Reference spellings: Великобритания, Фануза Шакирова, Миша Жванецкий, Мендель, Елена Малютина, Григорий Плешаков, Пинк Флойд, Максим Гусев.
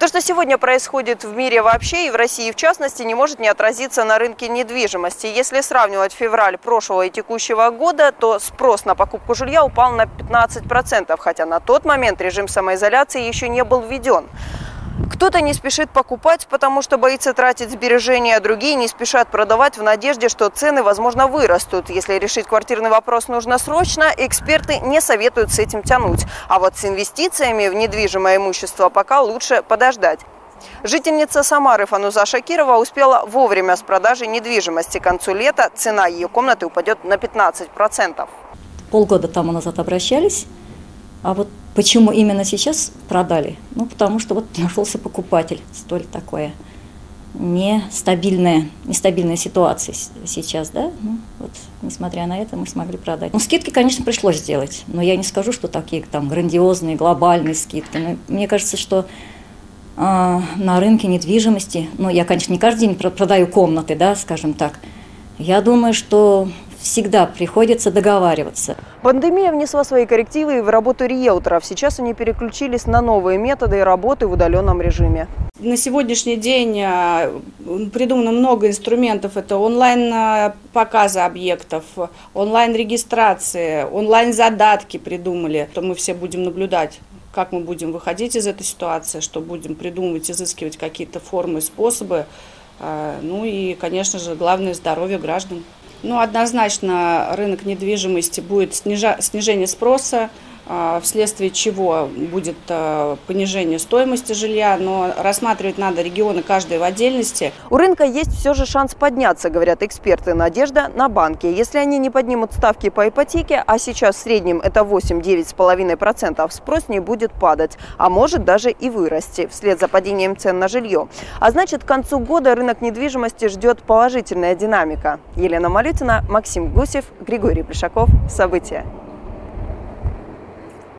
То, что сегодня происходит в мире вообще и в России в частности, не может не отразиться на рынке недвижимости. Если сравнивать февраль прошлого и текущего года, то спрос на покупку жилья упал на 15%, хотя на тот момент режим самоизоляции еще не был введен. Кто-то не спешит покупать, потому что боится тратить сбережения, а другие не спешат продавать в надежде, что цены, возможно, вырастут. Если решить квартирный вопрос нужно срочно, эксперты не советуют с этим тянуть. А вот с инвестициями в недвижимое имущество пока лучше подождать. Жительница Самары Фануза Шакирова успела вовремя с продажей недвижимости. К концу лета цена ее комнаты упадет на 15%. Полгода тому назад обращались, а вот почему именно сейчас продали? Ну, потому что вот нашелся покупатель. Столь такое нестабильная ситуация сейчас, да? Ну, вот, несмотря на это, мы смогли продать. Ну, скидки, конечно, пришлось сделать, но я не скажу, что такие там грандиозные, глобальные скидки. Но мне кажется, что на рынке недвижимости, ну, я, конечно, не каждый день продаю комнаты, да, скажем так, я думаю, что всегда приходится договариваться. Пандемия внесла свои коррективы и в работу риэлторов. Сейчас они переключились на новые методы работы в удаленном режиме. На сегодняшний день придумано много инструментов. Это онлайн-показы объектов, онлайн-регистрации, онлайн-задатки придумали. То мы все будем наблюдать, как мы будем выходить из этой ситуации, что будем придумывать, изыскивать какие-то формы, способы. Ну и, конечно же, главное – здоровье граждан. Ну, однозначно рынок недвижимости будет снижение спроса, вследствие чего будет понижение стоимости жилья, но рассматривать надо регионы каждой в отдельности. У рынка есть все же шанс подняться, говорят эксперты. Надежда на банки. Если они не поднимут ставки по ипотеке, а сейчас в среднем это 8–9,5%, спрос не будет падать, а может даже и вырасти вслед за падением цен на жилье. А значит, к концу года рынок недвижимости ждет положительная динамика. Елена Малютина, Максим Гусев, Григорий Плешаков. События.